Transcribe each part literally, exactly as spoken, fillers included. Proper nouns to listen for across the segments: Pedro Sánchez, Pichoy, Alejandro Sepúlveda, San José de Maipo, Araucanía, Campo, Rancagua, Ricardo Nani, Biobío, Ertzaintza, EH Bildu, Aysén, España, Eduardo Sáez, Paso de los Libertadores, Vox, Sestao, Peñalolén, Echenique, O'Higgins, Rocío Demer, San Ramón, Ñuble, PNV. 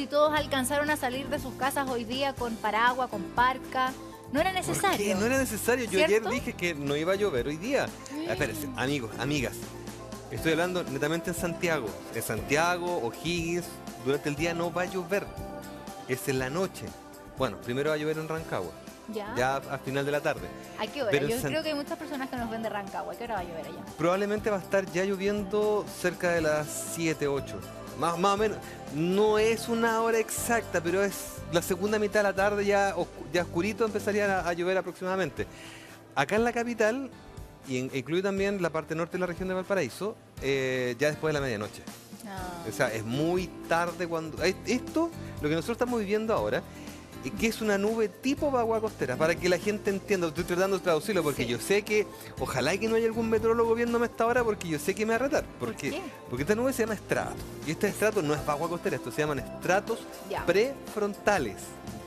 si todos alcanzaron a salir de sus casas hoy día con paraguas, con parca. No era necesario. ¿Por qué? No era necesario. Yo ¿cierto? Ayer dije que no iba a llover hoy día. Mm. Espérense, amigos, amigas. Estoy hablando netamente en Santiago. En Santiago, O'Higgins, durante el día no va a llover. Es en la noche. Bueno, primero va a llover en Rancagua. Ya. Ya a final de la tarde. ¿A qué hora? Pero yo creo que hay muchas personas que nos ven de Rancagua. ¿A qué hora va a llover allá? Probablemente va a estar ya lloviendo cerca de las siete, ocho. Más, más o menos. No es una hora exacta, pero es la segunda mitad de la tarde, ya, ya oscurito empezaría a, a llover aproximadamente. Acá en la capital, y en, incluye también la parte norte de la región de Valparaíso, eh, ya después de la medianoche. Oh. O sea, es muy tarde cuando... Esto, lo que nosotros estamos viviendo ahora, y que es una nube tipo vagua costera, para que la gente entienda, estoy tratando de traducirlo, porque sí. Yo sé que, ojalá que no haya algún metrólogo viéndome esta hora, porque yo sé que me va a retar. Porque, ¿por qué? Porque esta nube se llama estrato, y este estrato no es vagua costera, esto se llaman estratos yeah. prefrontales.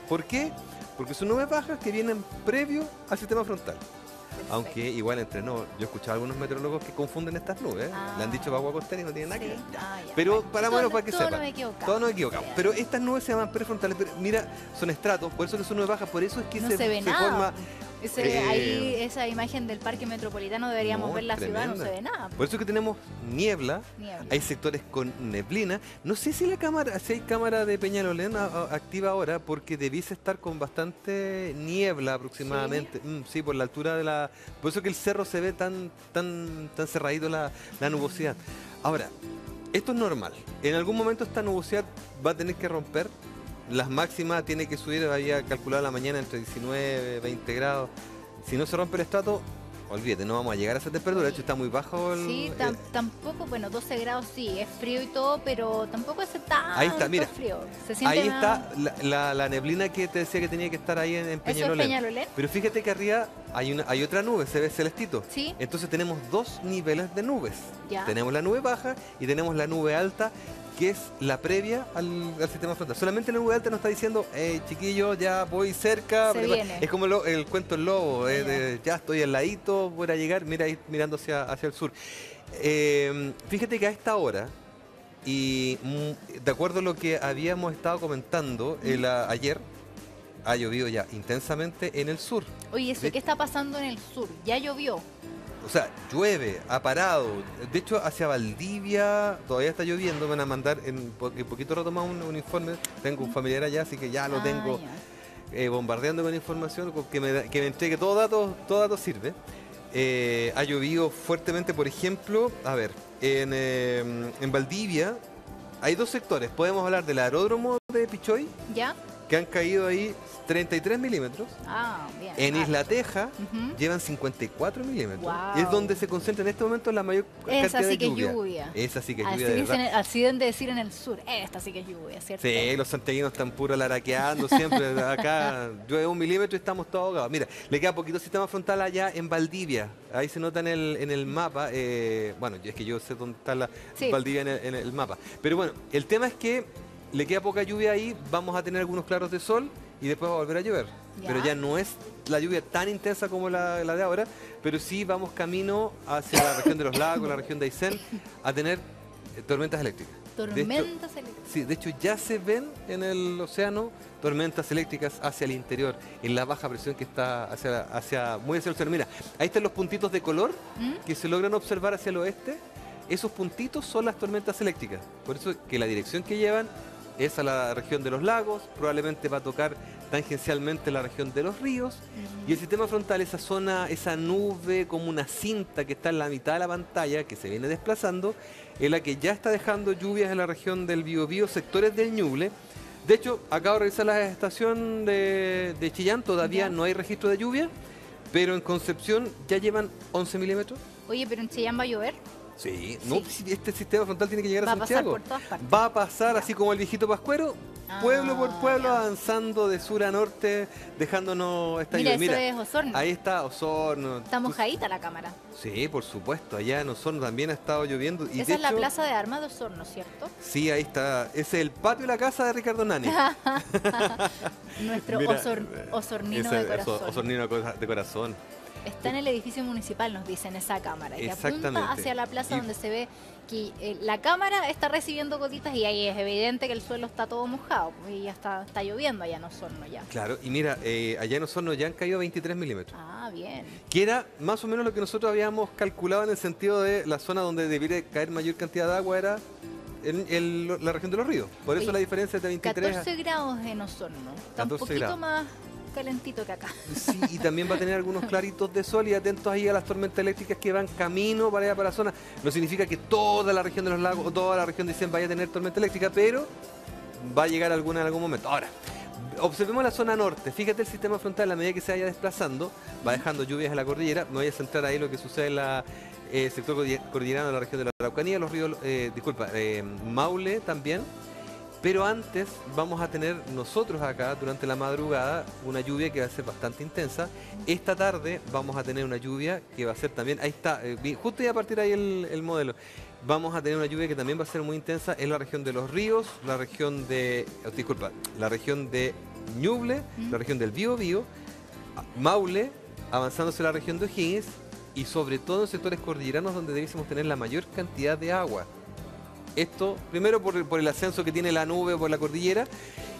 ¿Por qué? Porque son nubes bajas que vienen previo al sistema frontal. Perfecto. Aunque igual entre no, yo he escuchado a algunos meteorólogos que confunden estas nubes, ¿eh? Ah. Le han dicho vagua costera y no tienen nada que ver. Ah, pero para bueno, para que sepan. Todos nos equivocamos. Todos nos equivocamos. Pero estas nubes se llaman prefrontales, pero mira, son estratos, por eso que son nubes bajas, por eso es que no se, se, ve se nada. Forma... Ese, eh, ahí esa imagen del parque metropolitano deberíamos no, ver la tremenda. Ciudad, no se ve nada. Por eso que tenemos niebla, niebla, hay sectores con neblina. No sé si la cámara, si hay cámara de Peñalolén a, a, activa ahora, porque debiese estar con bastante niebla aproximadamente. Sí, mm, sí por la altura de la... Por eso que el cerro se ve tan, tan, tan cerradito la, la nubosidad. Ahora, esto es normal. En algún momento esta nubosidad va a tener que romper. Las máximas tiene que subir, había calculado la mañana entre diecinueve, veinte grados. Si no se rompe el estrato, olvídate, no vamos a llegar a esa temperatura. De hecho, está muy bajo el... Sí, tam eh... tampoco, bueno, doce grados sí, es frío y todo, pero tampoco es tan ahí está, mira, frío. Se siente ahí nada... está la, la, la neblina que te decía que tenía que estar ahí en, en Peñalolén. ¿Eso es Peñalolén? Pero fíjate que arriba hay, una, hay otra nube, se ve celestito. Sí. Entonces tenemos dos niveles de nubes. Ya. Tenemos la nube baja y tenemos la nube alta, que es la previa al, al sistema frontal. Solamente la nube alta nos está diciendo, hey, chiquillo, ya voy cerca. Es como lo, el cuento del lobo, eh, de, ya estoy al ladito, voy a llegar, mira ahí mirando hacia, hacia el sur. Eh, fíjate que a esta hora, y de acuerdo a lo que habíamos estado comentando el, a, ayer, ha llovido ya intensamente en el sur. Oye, ¿eso qué está pasando en el sur? ¿Ya llovió? O sea, llueve, ha parado. De hecho, hacia Valdivia todavía está lloviendo. Van a mandar en, po en poquito rato más un, un informe. Tengo un familiar allá, así que ya lo ah, tengo yeah. eh, bombardeando con información. Que me, que me entregue todo dato, todo dato sirve. Eh, ha llovido fuertemente, por ejemplo, a ver, en, eh, en Valdivia hay dos sectores. Podemos hablar del aeródromo de Pichoy, ¿ya? que han caído ahí treinta y tres milímetros. Ah, bien. En Isla ah, Teja uh-huh. llevan cincuenta y cuatro milímetros. Wow. Es donde se concentra en este momento la mayor es cantidad de lluvia. lluvia. Es así que es lluvia. De dicen, así deben de decir en el sur, esta sí que es lluvia, ¿cierto? Sí, los santiaguinos están puro laraqueando siempre. Acá llueve un milímetro y estamos todos ahogados. Mira, le queda poquito sistema frontal allá en Valdivia. Ahí se nota en el, en el mapa. Eh, bueno, es que yo sé dónde está la sí. Valdivia en el, en el mapa. Pero bueno, el tema es que le queda poca lluvia ahí, vamos a tener algunos claros de sol y después va a volver a llover. Ya. Pero ya no es la lluvia tan intensa como la, la de ahora, pero sí vamos camino hacia la región de los lagos, la región de Aysén, a tener eh, tormentas eléctricas. Tormentas hecho, eléctricas. Sí, de hecho ya se ven en el océano tormentas eléctricas hacia el interior, en la baja presión que está hacia, hacia muy hacia el océano. Mira, ahí están los puntitos de color ¿Mm? Que se logran observar hacia el oeste. Esos puntitos son las tormentas eléctricas. Por eso que la dirección que llevan es a la región de los lagos, probablemente va a tocar tangencialmente la región de los ríos. Uh-huh. Y el sistema frontal, esa zona, esa nube como una cinta que está en la mitad de la pantalla, que se viene desplazando, es la que ya está dejando lluvias en la región del Biobío, sectores del Ñuble. De hecho, acabo de revisar la estación de, de Chillán, todavía no hay registro de lluvia, pero en Concepción ya llevan once milímetros. Oye, pero en Chillán va a llover. Sí, sí. No, este sistema frontal tiene que llegar va a Santiago. Va a pasar por todas partes. Va a pasar así como el viejito Pascuero, ah, pueblo por pueblo, ya. avanzando de sur a norte, dejándonos esta lluvia. Mira, eso es Osorno. Ahí está Osorno. Está mojadita la cámara. Sí, por supuesto, allá en Osorno también ha estado lloviendo. Y esa de es hecho, la plaza de armas de Osorno, ¿cierto? Sí, ahí está. Es el patio y la casa de Ricardo Nani. Nuestro Mira, Osor, osornino, ese, de corazón. Osornino de corazón. Está en el edificio municipal, nos dicen, esa cámara. Que apunta hacia la plaza y... donde se ve que eh, la cámara está recibiendo gotitas y ahí es evidente que el suelo está todo mojado. Y ya está, está lloviendo allá en Osorno ya. Claro, y mira, eh, allá en Osorno ya han caído veintitrés milímetros. Ah, bien. Que era más o menos lo que nosotros habíamos calculado en el sentido de la zona donde debiera caer mayor cantidad de agua era... En, en la región de los ríos, por eso sí, la diferencia es de veintitrés... catorce grados en Osorno, está un poquito grados. Más calentito que acá. Sí, y también va a tener algunos claritos de sol y atentos ahí a las tormentas eléctricas que van camino para allá para la zona. No significa que toda la región de los lagos o toda la región de Isen vaya a tener tormenta eléctrica, pero va a llegar alguna en algún momento. Ahora, observemos la zona norte, fíjate el sistema frontal, a medida que se vaya desplazando, va dejando lluvias en la cordillera, no voy a centrar ahí lo que sucede en la... Eh, sector coordinado de la región de la Araucanía, los ríos, eh, disculpa, eh, Maule también, pero antes vamos a tener nosotros acá durante la madrugada una lluvia que va a ser bastante intensa. Esta tarde vamos a tener una lluvia que va a ser también, ahí está, eh, justo ya a partir ahí el, el modelo, vamos a tener una lluvia que también va a ser muy intensa en la región de los ríos, la región de, oh, disculpa, la región de Ñuble, ¿Mm? La región del Biobío, Maule, avanzándose a la región de O'Higgins, y sobre todo en sectores cordilleranos donde debiésemos tener la mayor cantidad de agua. Esto, primero por el, por el ascenso que tiene la nube por la cordillera,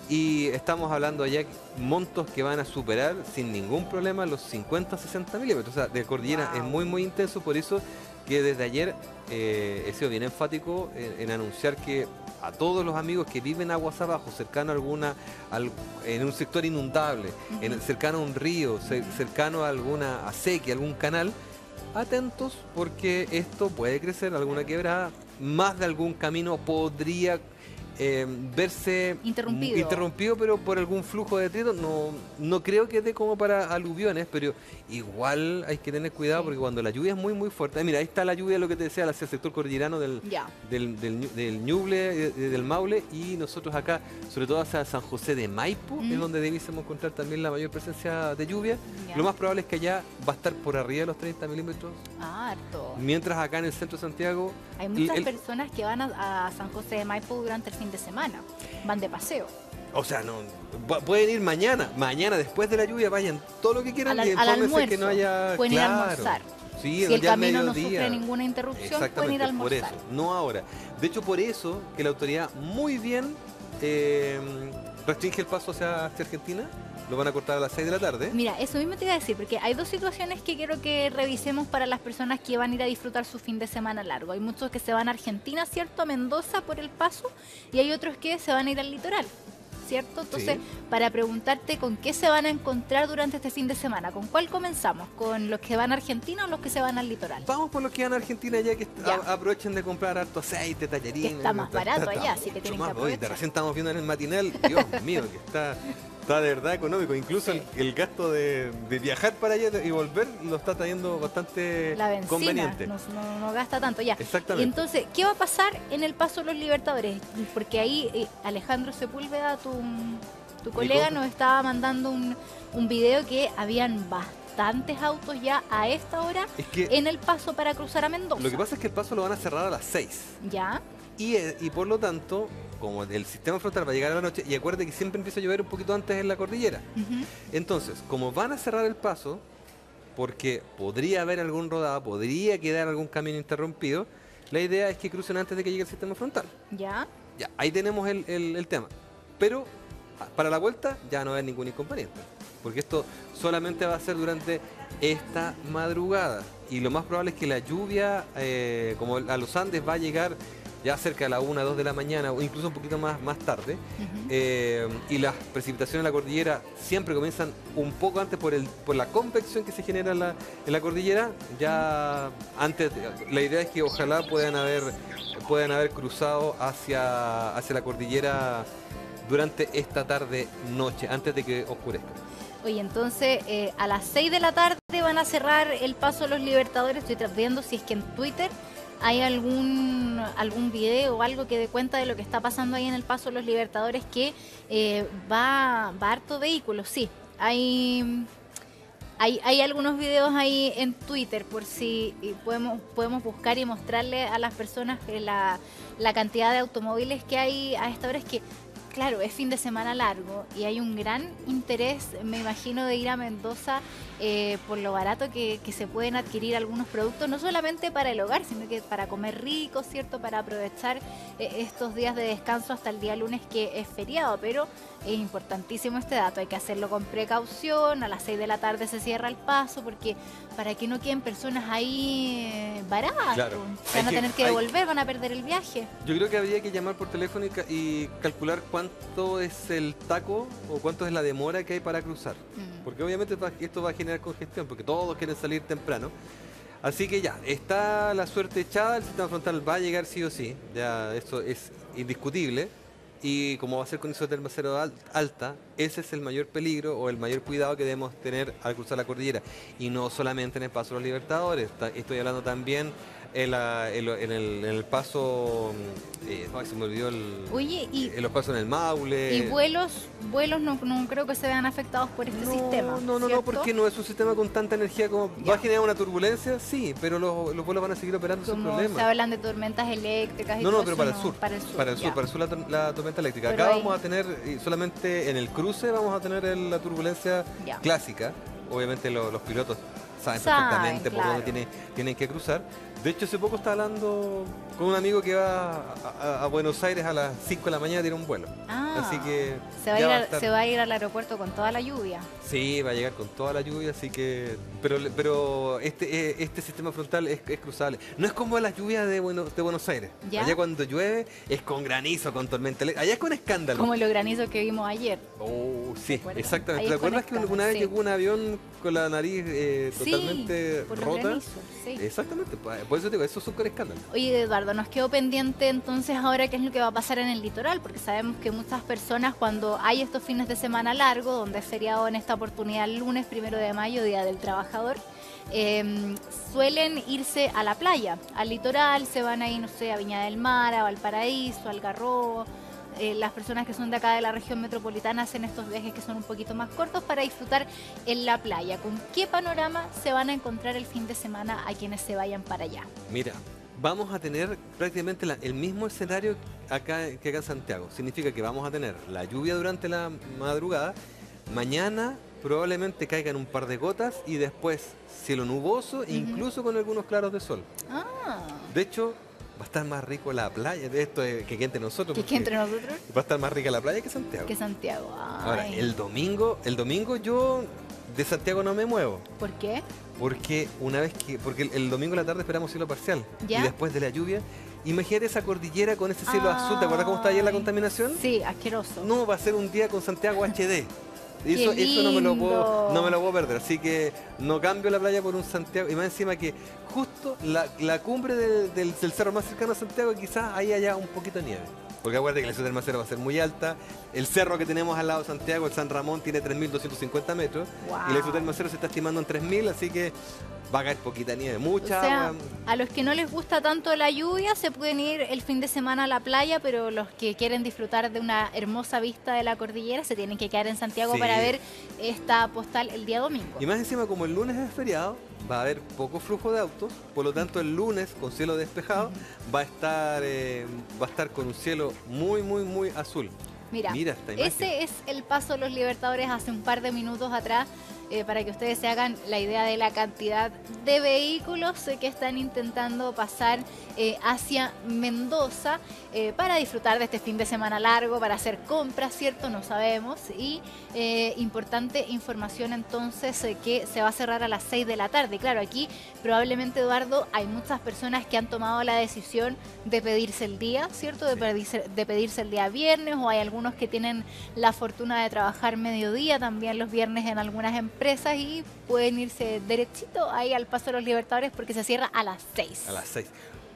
y estamos hablando allá montos que van a superar sin ningún problema los cincuenta a sesenta milímetros. O sea, de cordillera wow. Es muy, muy intenso, por eso que desde ayer eh, he sido bien enfático en, en anunciar que a todos los amigos que viven aguas abajo, cercano a alguna, al, en un sector inundable, uh-huh. en, cercano a un río, cercano a alguna acequia, algún canal, atentos porque esto puede crecer, alguna quebrada, más de algún camino podría eh, verse interrumpido. interrumpido, pero por algún flujo de detritos. No, no creo que dé como para aluviones, pero igual hay que tener cuidado sí. porque cuando la lluvia es muy muy fuerte, eh, mira, ahí está la lluvia, lo que te decía, hacia el sector cordillerano del, yeah. del, del, del Ñuble, del Maule, y nosotros acá, sobre todo hacia San José de Maipo, mm. es donde debiésemos encontrar también la mayor presencia de lluvia. Yeah. Lo más probable es que allá va a estar por arriba de los treinta milímetros. Ah, harto. Mientras acá en el centro de Santiago... Hay muchas el, personas que van a, a San José de Maipo durante el fin de semana, van de paseo. O sea, no pueden ir mañana, mañana después de la lluvia, vayan todo lo que quieran al, y al almuerzo, que no haya... Pueden claro, ir a almorzar. Sí, si el camino no sufre ninguna interrupción, pueden ir a almorzar. Por eso, no ahora. De hecho, por eso que la autoridad muy bien eh, restringe el paso hacia, hacia Argentina. Lo van a cortar a las seis de la tarde. Mira, eso mismo te iba a decir, porque hay dos situaciones que quiero que revisemos para las personas que van a ir a disfrutar su fin de semana largo. Hay muchos que se van a Argentina, ¿cierto? A Mendoza por el paso, y hay otros que se van a ir al litoral, ¿cierto? Entonces, sí. para preguntarte con qué se van a encontrar durante este fin de semana, ¿con cuál comenzamos? ¿Con los que van a Argentina o los que se van al litoral? Vamos por los que van a Argentina, ya que ya. A, aprovechen de comprar harto aceite, tallarines. Que está más está, barato está, allá, así que tienen más, que aprovechar. Hoy, recién estamos viendo en el matinal, Dios mío, que está... Está de verdad económico, incluso sí. el, el gasto de, de viajar para allá y volver lo está trayendo bastante la benzina, conveniente. No, no, no gasta tanto ya. Exactamente. Y entonces, ¿qué va a pasar en el Paso de los Libertadores? Porque ahí eh, Alejandro Sepúlveda, tu, tu colega, nos estaba mandando un, un video que habían bastantes autos ya a esta hora es que en el Paso para cruzar a Mendoza. Lo que pasa es que el Paso lo van a cerrar a las seis. Ya. Y, y por lo tanto, como el sistema frontal va a llegar a la noche, y acuérdate que siempre empieza a llover un poquito antes en la cordillera. Uh-huh. Entonces, como van a cerrar el paso, porque podría haber algún rodado, podría quedar algún camino interrumpido, la idea es que crucen antes de que llegue el sistema frontal. Ya. Ya, ahí tenemos el, el, el tema. Pero para la vuelta ya no va a haber ningún inconveniente, porque esto solamente va a ser durante esta madrugada. Y lo más probable es que la lluvia, eh, como a los Andes, va a llegar... ya cerca de la una, dos de la mañana, o incluso un poquito más, más tarde. Uh-huh. eh, y las precipitaciones en la cordillera siempre comienzan un poco antes por, el, por la convección que se genera en la, en la cordillera. Ya antes, la idea es que ojalá puedan haber, puedan haber cruzado hacia, hacia la cordillera durante esta tarde-noche, antes de que oscurezca. Oye, entonces, eh, a las seis de la tarde van a cerrar el Paso de los Libertadores. Estoy viendo si es que en Twitter... ¿Hay algún, algún video o algo que dé cuenta de lo que está pasando ahí en el Paso de los Libertadores que eh, va, va harto vehículos? Sí, hay, hay, hay algunos videos ahí en Twitter por si podemos, podemos buscar y mostrarle a las personas la, la cantidad de automóviles que hay a esta hora. Es que claro, es fin de semana largo y hay un gran interés, me imagino, de ir a Mendoza eh, por lo barato que, que se pueden adquirir algunos productos, no solamente para el hogar, sino que para comer rico, ¿cierto? Para aprovechar eh, estos días de descanso hasta el día lunes, que es feriado, pero es importantísimo este dato, hay que hacerlo con precaución, a las seis de la tarde se cierra el paso, porque para que no queden personas ahí eh, varadas, claro, van a que, tener que devolver, hay... van a perder el viaje. Yo creo que habría que llamar por teléfono y, ca y calcular cuánto es el taco o cuánto es la demora que hay para cruzar, mm. porque obviamente esto va a generar congestión, porque todos quieren salir temprano. Así que ya, está la suerte echada, el sistema frontal va a llegar sí o sí, ya esto es indiscutible. Y como va a ser con isoterma cero alta, ese es el mayor peligro o el mayor cuidado que debemos tener al cruzar la cordillera. Y no solamente en el Paso de los Libertadores, estoy hablando también en, la, en, el, en el paso, eh, ay, se me olvidó el, Oye, y, en los pasos en el Maule. Y vuelos, vuelos no, no creo que se vean afectados por este no, sistema. No, no, ¿cierto? No, porque no es un sistema con tanta energía como... Ya. ¿Va a generar una turbulencia? Sí, pero los, los vuelos van a seguir operando sin problemas. Se hablan de tormentas eléctricas y no, todo no, pero para, eso, el sur, no, para el sur, para el sur, ya. para el sur la, la tormenta eléctrica. Pero acá ahí... vamos a tener, solamente en el cruce vamos a tener el, la turbulencia ya. clásica. Obviamente lo, los pilotos saben perfectamente saben, por dónde claro. tienen, tienen que cruzar. De hecho, hace poco estaba hablando con un amigo que va a, a, a Buenos Aires a las cinco de la mañana, tiene un vuelo. Ah, así que se va, a ir va a estar... se va a ir al aeropuerto con toda la lluvia. Sí, va a llegar con toda la lluvia, así que... Pero, pero este, este sistema frontal es, es cruzable. No es como las lluvias de Buenos, de Buenos Aires. ¿Ya? Allá cuando llueve es con granizo, con tormenta. Allá es con escándalo. Como los granizos que vimos ayer. Oh, sí, exactamente. ¿Te acuerdas que alguna vez sí. llegó un avión con la nariz eh, sí, totalmente por rota? Granizo, sí. Exactamente. Por eso te digo, eso es un escándalo. Oye, Eduardo, nos quedó pendiente entonces ahora qué es lo que va a pasar en el litoral, porque sabemos que muchas personas cuando hay estos fines de semana largo, donde es feriado en esta oportunidad el lunes, primero de mayo, Día del Trabajador, eh, suelen irse a la playa, al litoral, se van ahí, no sé, a Viña del Mar, a Valparaíso, al Algarrobo. Eh, las personas que son de acá de la región metropolitana hacen estos viajes que son un poquito más cortos para disfrutar en la playa. ¿Con qué panorama se van a encontrar el fin de semana a quienes se vayan para allá? Mira, vamos a tener prácticamente la, el mismo escenario acá, que acá en Santiago. Significa que vamos a tener la lluvia durante la madrugada, mañana probablemente caigan un par de gotas y después cielo nuboso, uh-huh. incluso con algunos claros de sol. Ah. De hecho... va a estar más rico la playa, de esto es, que entre nosotros. ¿Que entre nosotros? Va a estar más rica la playa que Santiago. Que Santiago. Ay. Ahora, el domingo, el domingo yo de Santiago no me muevo. ¿Por qué? Porque una vez que, porque el, el domingo en la tarde esperamos cielo parcial. ¿Ya? Y después de la lluvia, imagínate esa cordillera con ese cielo Ay. azul. ¿Te acuerdas cómo está ayer la contaminación? Sí, asqueroso. No, va a ser un día con Santiago H D. Eso, eso no me lo puedo, no me lo puedo perder, así que no cambio la playa por un Santiago. Y más encima que justo la, la cumbre del, del, del cerro más cercano a Santiago, quizás ahí haya un poquito de nieve. Porque acuérdate que la ciudad del Macero va a ser muy alta. El cerro que tenemos al lado de Santiago, el San Ramón, tiene tres mil doscientos cincuenta metros. Wow. Y la ciudad del Macero se está estimando en tres mil, así que va a caer poquita nieve, mucha. O sea, agua. A los que no les gusta tanto la lluvia se pueden ir el fin de semana a la playa, pero los que quieren disfrutar de una hermosa vista de la cordillera se tienen que quedar en Santiago sí. para ver esta postal el día domingo. Y más encima, como el lunes es feriado, va a haber poco flujo de autos, por lo tanto el lunes con cielo despejado uh-huh. va a estar eh, va a estar con un cielo muy muy muy azul. Mira, Mira ese es el Paso de los Libertadores hace un par de minutos atrás, eh, para que ustedes se hagan la idea de la cantidad de vehículos eh, que están intentando pasar eh, hacia Mendoza eh, para disfrutar de este fin de semana largo, para hacer compras, ¿cierto? No sabemos. Y eh, importante información entonces eh, que se va a cerrar a las seis de la tarde. Claro, aquí probablemente, Eduardo, hay muchas personas que han tomado la decisión de pedirse el día, ¿cierto? De, sí. pedirse, de pedirse el día viernes, o hay algunos que tienen la fortuna de trabajar mediodía también los viernes en algunas empresas y pueden irse derechito ahí al Paso de los Libertadores porque se cierra a las seis. A las seis.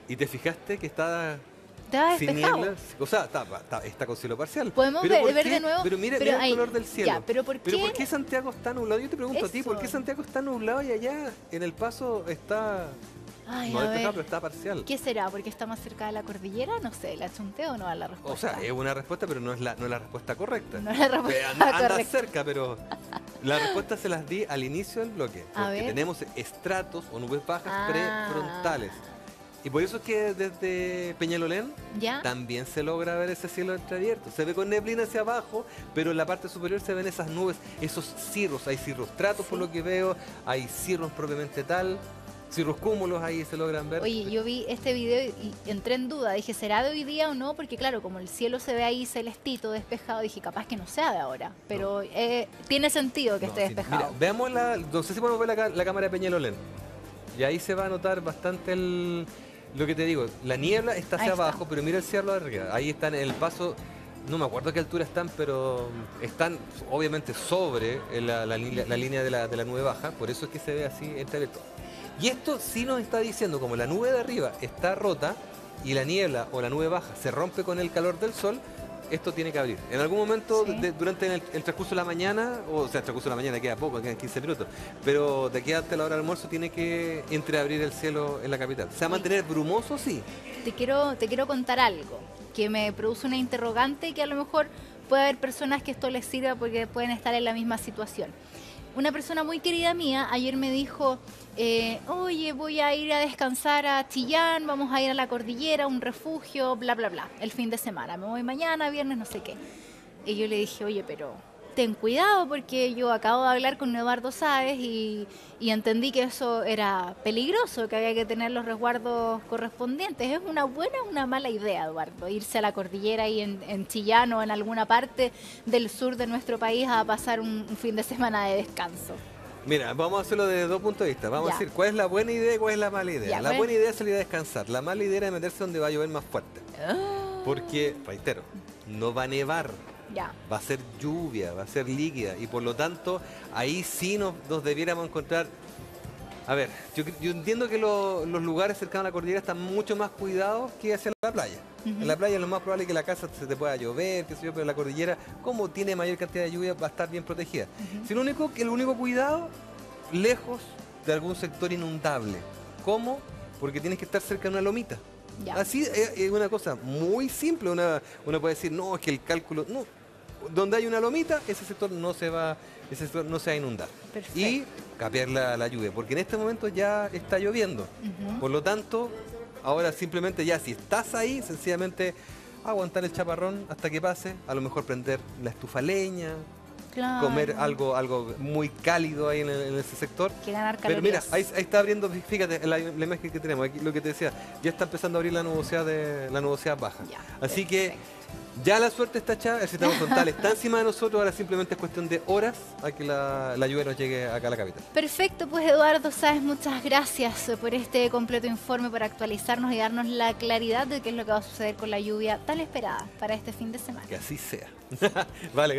¿Y te fijaste que está... Está despejado. O sea, está, está, está con cielo parcial. Podemos ver, ver de nuevo. Pero mira, pero mira hay, el color del cielo. Ya, pero, ¿por, pero qué? ¿Por qué Santiago está nublado? Yo te pregunto Eso. a ti, ¿por qué Santiago está nublado y allá en el Paso está... Ay, no despejado, pero está parcial? ¿Qué será? ¿Porque está más cerca de la cordillera? No sé, ¿la chunteo o no a la respuesta? O sea, es una respuesta, pero no es la, no es la respuesta correcta. No es la respuesta anda, correcta. Anda cerca, pero... La respuesta se las di al inicio del bloque. Porque tenemos estratos o nubes bajas ah. prefrontales. Y por eso es que desde Peñalolén ¿Ya? también se logra ver ese cielo entreabierto. Se ve con neblina hacia abajo, pero en la parte superior se ven esas nubes, esos cirros. Hay cirros tratos, sí. por lo que veo, hay cirros propiamente tal, cirros cúmulos, ahí se logran ver. Oye, yo vi este video y entré en duda. Dije, ¿será de hoy día o no? Porque claro, como el cielo se ve ahí celestito, despejado, dije, capaz que no sea de ahora. Pero no. eh, tiene sentido que no, esté despejado. Mira, veamos la... No sé si podemos ver la, la cámara de Peñalolén. Y ahí se va a notar bastante el... Lo que te digo, la niebla está hacia está. abajo, pero mira el cielo de arriba. Ahí están en el paso, no me acuerdo a qué altura están, pero están obviamente sobre la, la, la, la línea de la, de la nube baja, por eso es que se ve así entreabierto. Y esto sí nos está diciendo, como la nube de arriba está rota y la niebla o la nube baja se rompe con el calor del sol, esto tiene que abrir. En algún momento, sí. de, durante el, el transcurso de la mañana, o, o sea, el transcurso de la mañana queda poco, quedan quince minutos, pero de aquí hasta la hora del almuerzo tiene que entreabrir el cielo en la capital. ¿Se va a mantener brumoso? Sí. Te quiero, te quiero contar algo que me produce una interrogante y que a lo mejor puede haber personas que esto les sirva porque pueden estar en la misma situación. Una persona muy querida mía ayer me dijo, eh, oye, voy a ir a descansar a Chillán, vamos a ir a la cordillera, un refugio, bla, bla, bla, el fin de semana. Me voy mañana, viernes, no sé qué. Y yo le dije, oye, pero ten cuidado porque yo acabo de hablar con Eduardo Sáez y, y entendí que eso era peligroso, que había que tener los resguardos correspondientes. ¿Es una buena o una mala idea, Eduardo, irse a la cordillera y en, en Chillán o en alguna parte del sur de nuestro país a pasar un, un fin de semana de descanso? Mira, vamos a hacerlo desde dos puntos de vista. Vamos ya. a decir cuál es la buena idea y cuál es la mala idea. Ya, la bueno. buena idea es salir a descansar, la mala idea es meterse donde va a llover más fuerte. Ah. Porque, reitero, no va a nevar. Ya. Va a ser lluvia, va a ser líquida y por lo tanto ahí sí nos, nos debiéramos encontrar. A ver, yo, yo entiendo que lo, los lugares cercanos a la cordillera están mucho más cuidados que hacia la playa. Uh-huh. En la playa lo más probable es que la casa se te pueda llover, qué sé yo, pero la cordillera, como tiene mayor cantidad de lluvia, va a estar bien protegida. Uh-huh. Si lo único, el único cuidado, lejos de algún sector inundable. ¿Cómo? Porque tienes que estar cerca de una lomita. Ya. Así es una cosa muy simple. Una, uno puede decir, no, es que el cálculo... no. Donde hay una lomita, ese sector no se va, ese sector no se va a inundar. Perfecto. Y capear la, la lluvia, porque en este momento ya está lloviendo. Uh-huh. Por lo tanto, ahora simplemente ya si estás ahí, sencillamente aguantar el chaparrón hasta que pase, a lo mejor prender la estufa leña, claro. comer algo, algo muy cálido ahí en, en ese sector. Que ganar calorías. Pero mira, ahí, ahí está abriendo, fíjate la, la imagen que tenemos, aquí, lo que te decía, ya está empezando a abrir la nubosidad, de, la nubosidad baja. Ya, Así perfecto. que... Ya la suerte está echada, el sistema frontal está encima de nosotros, ahora simplemente es cuestión de horas a que la, la lluvia nos llegue acá a la capital. Perfecto, pues Eduardo Sáez, muchas gracias por este completo informe, por actualizarnos y darnos la claridad de qué es lo que va a suceder con la lluvia tan esperada para este fin de semana. Que así sea. Vale.